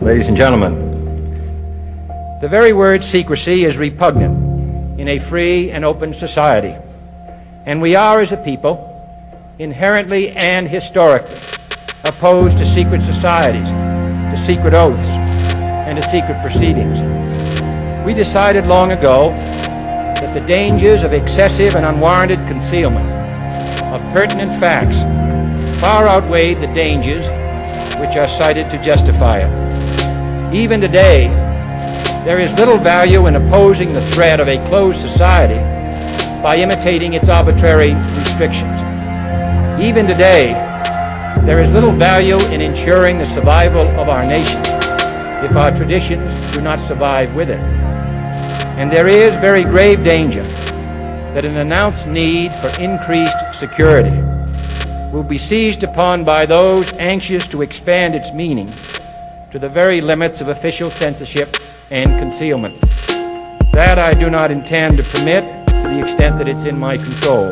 Ladies and gentlemen, the very word secrecy is repugnant in a free and open society, and we are, as a people, inherently and historically opposed to secret societies, to secret oaths, and to secret proceedings. We decided long ago that the dangers of excessive and unwarranted concealment of pertinent facts far outweighed the dangers which are cited to justify it. Even today, there is little value in opposing the threat of a closed society by imitating its arbitrary restrictions. Even today, there is little value in ensuring the survival of our nation if our traditions do not survive with it. And there is very grave danger that an announced need for increased security will be seized upon by those anxious to expand its meaning to the very limits of official censorship and concealment. That I do not intend to permit to the extent that it's in my control.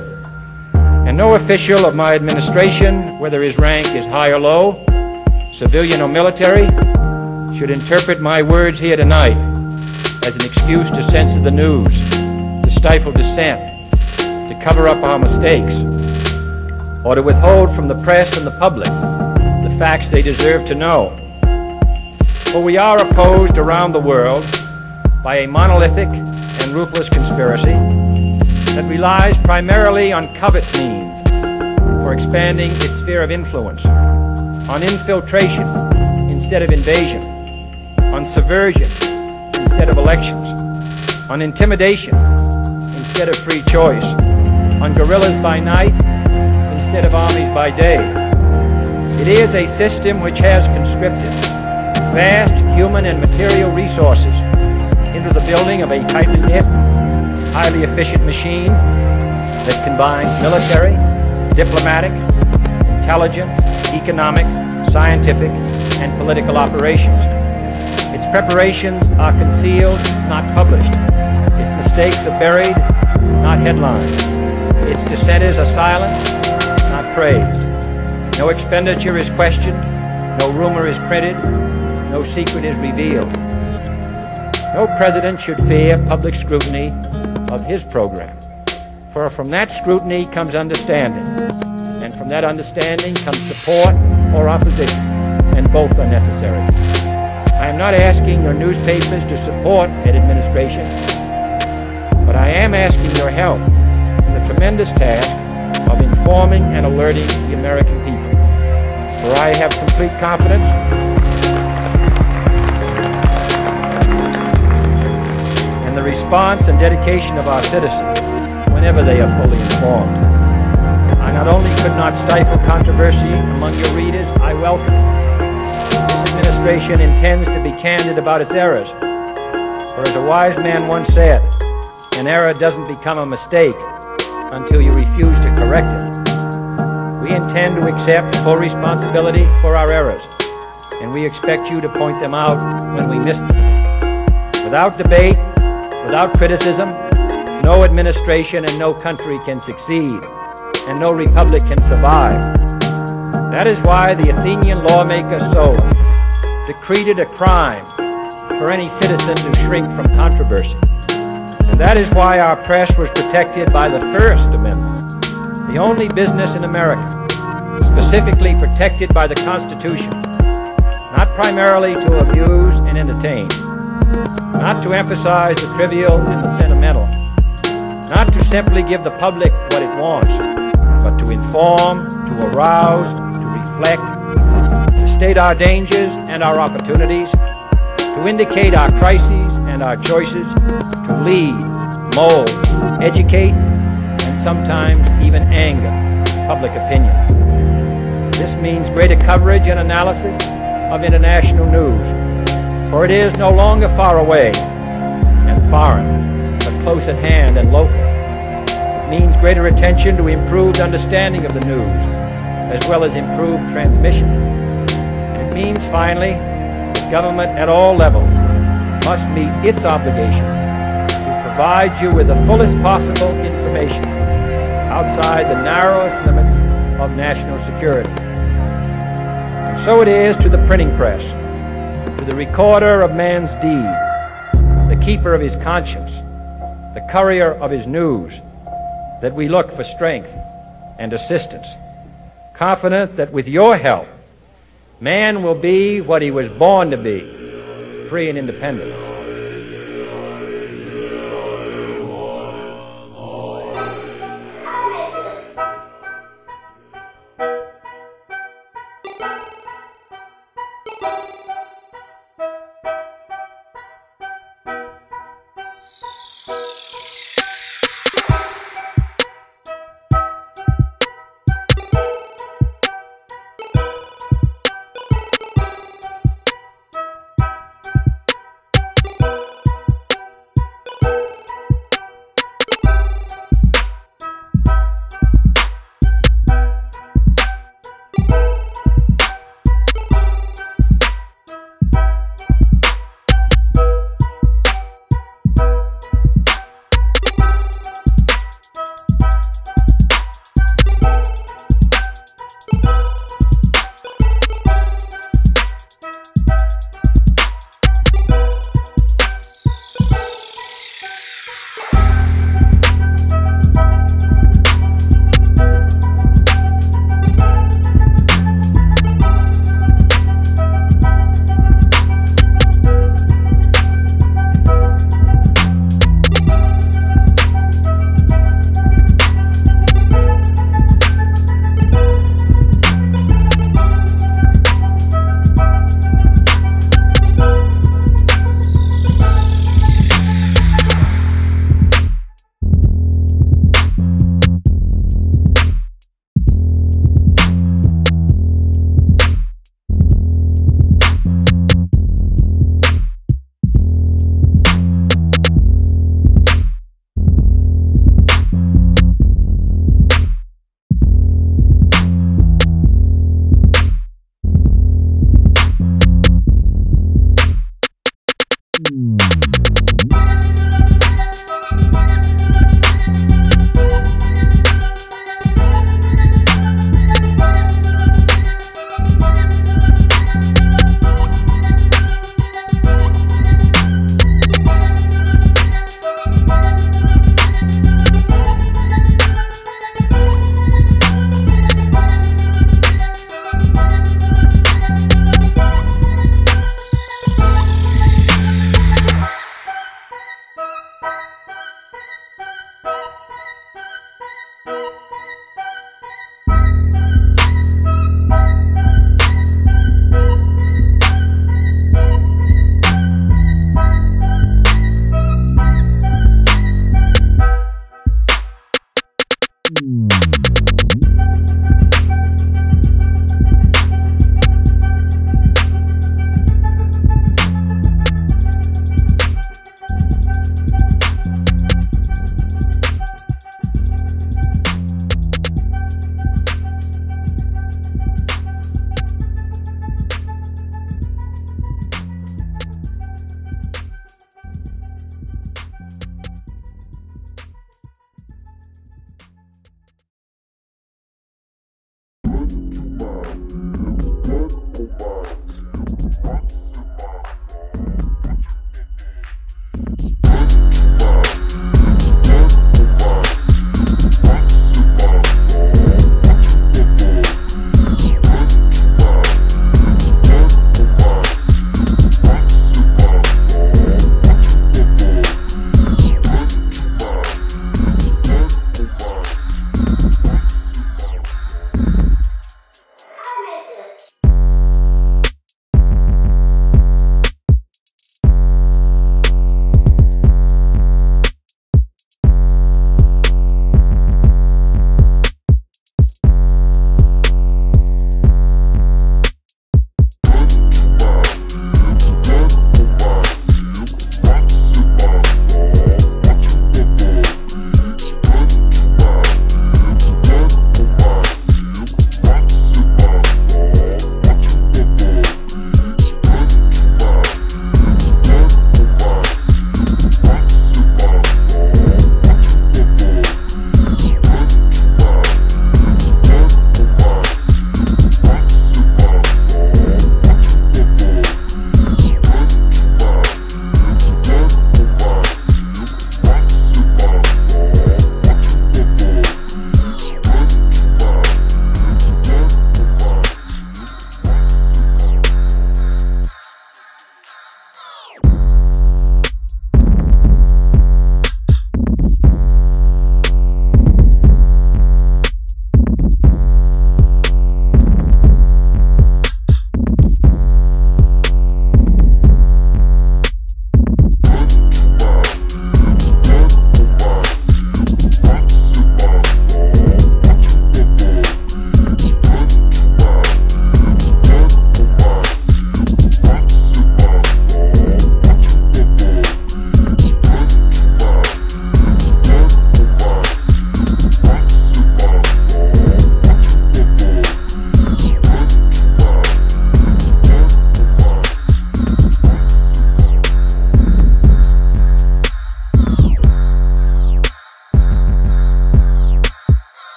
And no official of my administration, whether his rank is high or low, civilian or military, should interpret my words here tonight as an excuse to censor the news, to stifle dissent, to cover up our mistakes, or to withhold from the press and the public the facts they deserve to know. For we are opposed around the world by a monolithic and ruthless conspiracy that relies primarily on covert means for expanding its sphere of influence, on infiltration instead of invasion, on subversion instead of elections, on intimidation instead of free choice, on guerrillas by night instead of armies by day. It is a system which has conscripted vast human and material resources into the building of a tightly knit, highly efficient machine that combines military, diplomatic, intelligence, economic, scientific, and political operations. Its preparations are concealed, not published. Its mistakes are buried, not headlined. Its dissenters are silent, not praised. No expenditure is questioned, no rumor is printed, no secret is revealed. No president should fear public scrutiny of his program, for from that scrutiny comes understanding, and from that understanding comes support or opposition, and both are necessary. I am not asking your newspapers to support an administration, but I am asking your help in the tremendous task of informing and alerting the American people, for I have complete confidence the response and dedication of our citizens whenever they are fully informed. I not only could not stifle controversy among your readers, I welcome it. This administration intends to be candid about its errors, for as a wise man once said, an error doesn't become a mistake until you refuse to correct it. We intend to accept full responsibility for our errors, and we expect you to point them out when we miss them. Without debate, without criticism, no administration and no country can succeed, and no republic can survive. That is why the Athenian lawmaker Solon decreed it a crime for any citizen to shrink from controversy. And that is why our press was protected by the First Amendment, the only business in America specifically protected by the Constitution, not primarily to abuse and entertain, not to emphasize the trivial and the sentimental, not to simply give the public what it wants, but to inform, to arouse, to reflect, to state our dangers and our opportunities, to indicate our crises and our choices, to lead, mold, educate, and sometimes even anger public opinion. This means greater coverage and analysis of international news, for it is no longer far away and foreign, but close at hand and local. It means greater attention to improved understanding of the news, as well as improved transmission. And it means, finally, that government at all levels must meet its obligation to provide you with the fullest possible information outside the narrowest limits of national security. And so it is to the printing press, to the recorder of man's deeds, the keeper of his conscience, the courier of his news, that we look for strength and assistance, confident that with your help, man will be what he was born to be, free and independent.